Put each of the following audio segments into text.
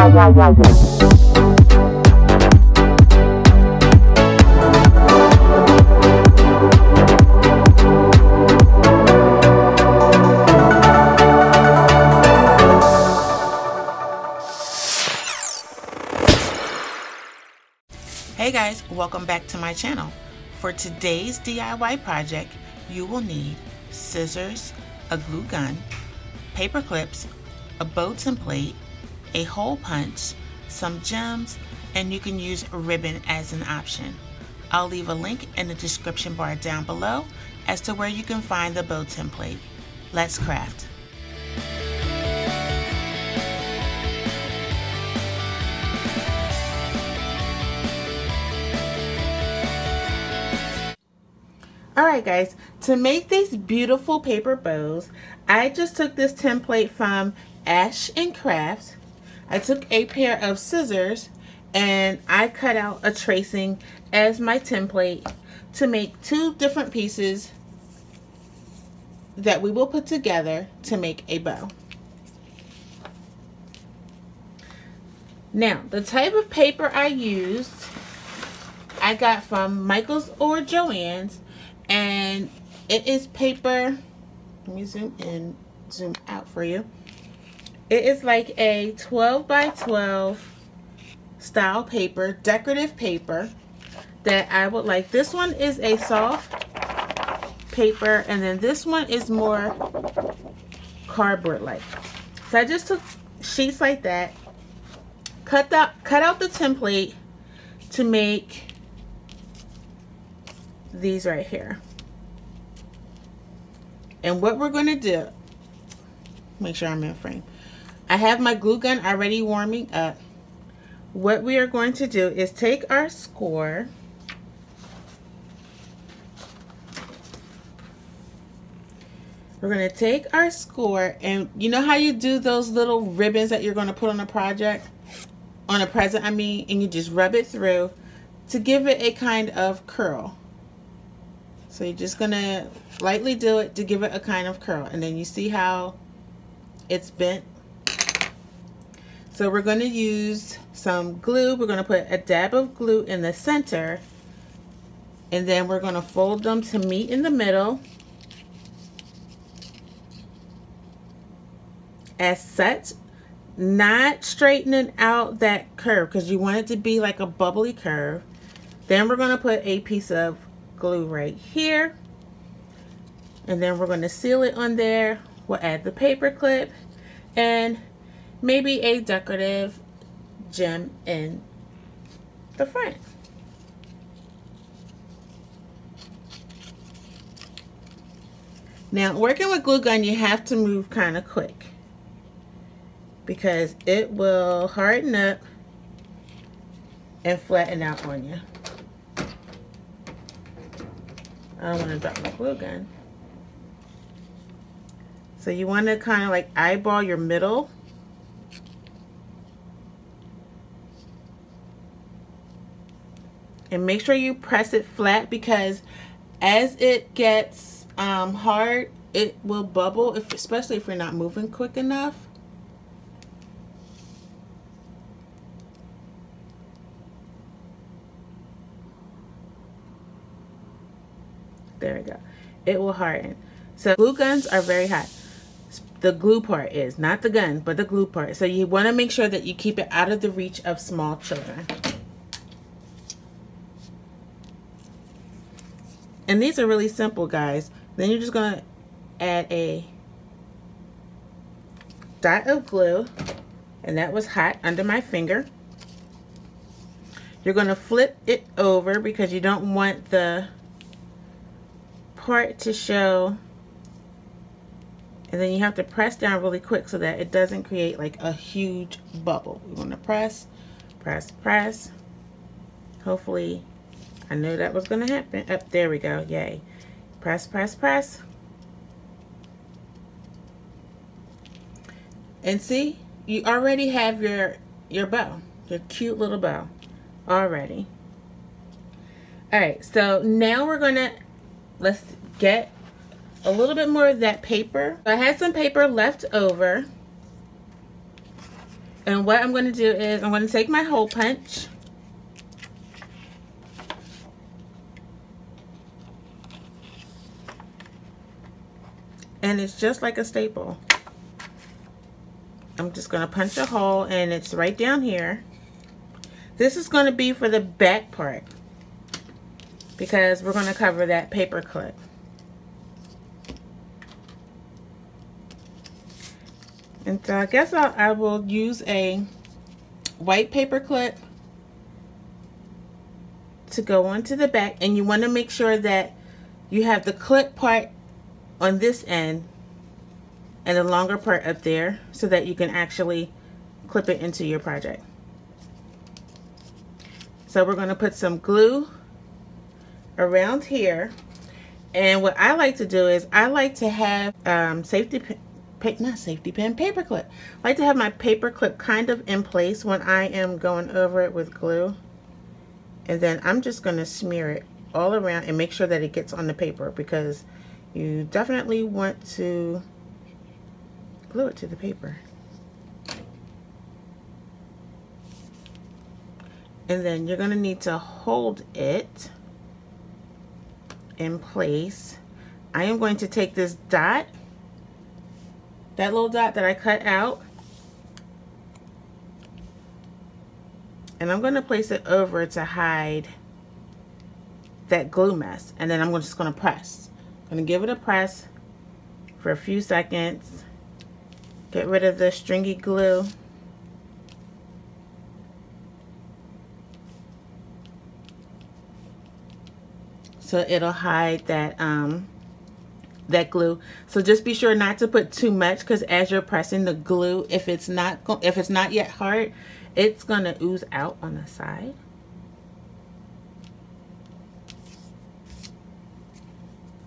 Hey guys, welcome back to my channel. For today's DIY project, you will need scissors, a glue gun, paper clips, a bow template, a hole punch, some gems, and you can use ribbon as an option. I'll leave a link in the description bar down below as to where you can find the bow template. Let's craft. Alright guys, to make these beautiful paper bows, I just took this template from Ash and Crafts. I took a pair of scissors and I cut out a tracing as my template to make two different pieces that we will put together to make a bow. Now, the type of paper I used, I got from Michaels or Joann's. And it is paper, let me zoom in, zoom out for you. It is like a 12 by 12 style paper, decorative paper that I would like. This one is a soft paper, and then this one is more cardboard-like. So I just took sheets like that, cut out the template to make these right here. And what we're going to do, make sure I'm in frame. I have my glue gun already warming up. What we are going to do is take our score and you know how you do those little ribbons that you're going to put on a project, on a present I mean, and you just rub it through to give it a kind of curl. So you're just going to lightly do it to give it a kind of curl. And then you see how it's bent. So we're going to use some glue. We're going to put a dab of glue in the center. And then we're going to fold them to meet in the middle. As such, not straightening out that curve because you want it to be like a bubbly curve. Then we're going to put a piece of glue right here, and then we're going to seal it on there. We'll add the paper clip and maybe a decorative gem in the front. Now, working with glue gun, you have to move kind of quick because it will harden up and flatten out on you. I don't want to drop my glue gun. So you want to kind of like eyeball your middle. And make sure you press it flat because as it gets hard, it will bubble, especially if you're not moving quick enough. There we go. It will harden. So glue guns are very hot. The glue part is, not the gun, but the glue part. So you want to make sure that you keep it out of the reach of small children. And these are really simple, guys. Then you're just going to add a dot of glue. And that was hot under my finger. You're going to flip it over because you don't want the part to show, and then you have to press down really quick so that it doesn't create like a huge bubble. We want to press. Hopefully, I knew that was going to happen. Up, there we go. Yay. Press. And see, you already have your bow, your cute little bow already. All right, so now we're going to let's get a little bit more of that paper. I had some paper left over And what I'm going to do is I'm going to take my hole punch. And it's just like a staple. I'm just going to punch a hole, and it's right down here. This is going to be for the back part, because we're going to cover that paper clip. And so I guess I will use a white paper clip to go onto the back. And you want to make sure that you have the clip part on this end and the longer part up there so that you can actually clip it into your project. So we're going to put some glue around here, and what I like to do is I like to have paperclip. I like to have my paperclip kind of in place when I am going over it with glue, and then I'm just going to smear it all around and make sure that it gets on the paper, because you definitely want to glue it to the paper. And then you're going to need to hold it in place. I am going to take this dot, that little dot that I cut out, and I'm going to place it over to hide that glue mess. And then I'm just going to press. I'm going to give it a press for a few seconds. Get rid of the stringy glue. So it'll hide that that glue. So just be sure not to put too much, because as you're pressing the glue, if it's not yet hard, it's gonna ooze out on the side.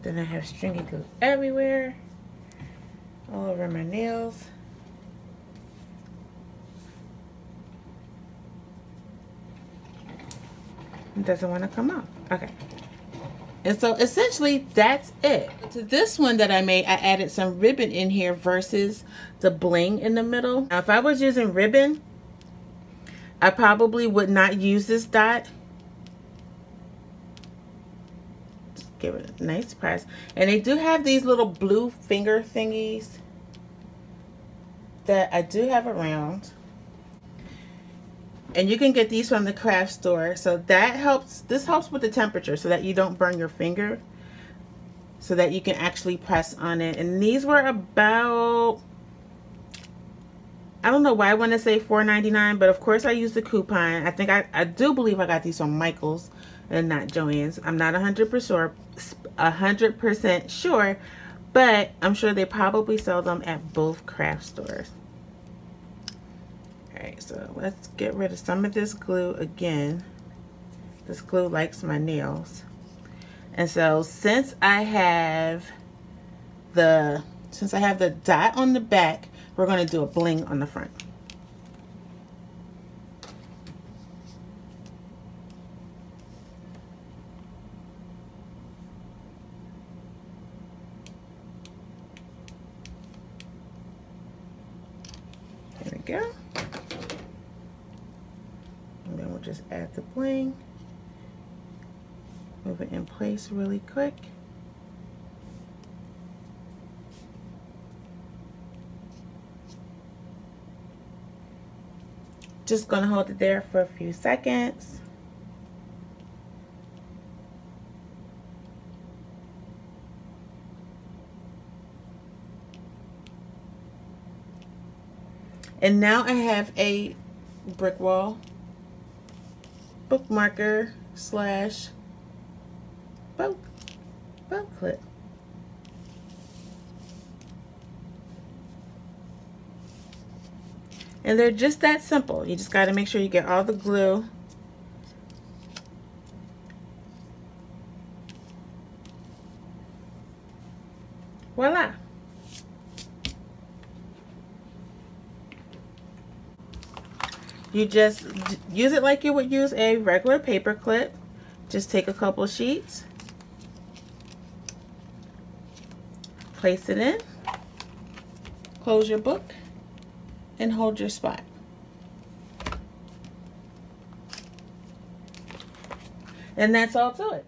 Then I have stringy glue everywhere, all over my nails. It doesn't want to come off. Okay. And so essentially that's it. To this one that I made, I added some ribbon in here versus the bling in the middle. Now, if I was using ribbon, I probably would not use this dot. Just give it a nice press. And they do have these little blue finger thingies that I do have around. And you can get these from the craft store. So that helps, this helps with the temperature so that you don't burn your finger, so that you can actually press on it. And these were about, I don't know why I want to say $4.99, but of course I used the coupon. I think I do believe I got these from Michaels and not Joann's. I'm not 100% sure, but I'm sure they probably sell them at both craft stores. Alright, so let's get rid of some of this glue again. This glue likes my nails. And so since I have the dot on the back, we're going to do a bling on the front. There we go. Just add the bling, move it in place really quick. Just gonna hold it there for a few seconds. And now I have a brick wall bookmarker slash bow clip. And they're just that simple. You just got to make sure you get all the glue. Voila. You just use it like you would use a regular paper clip. Just take a couple sheets, place it in, close your book, and hold your spot. And that's all to it.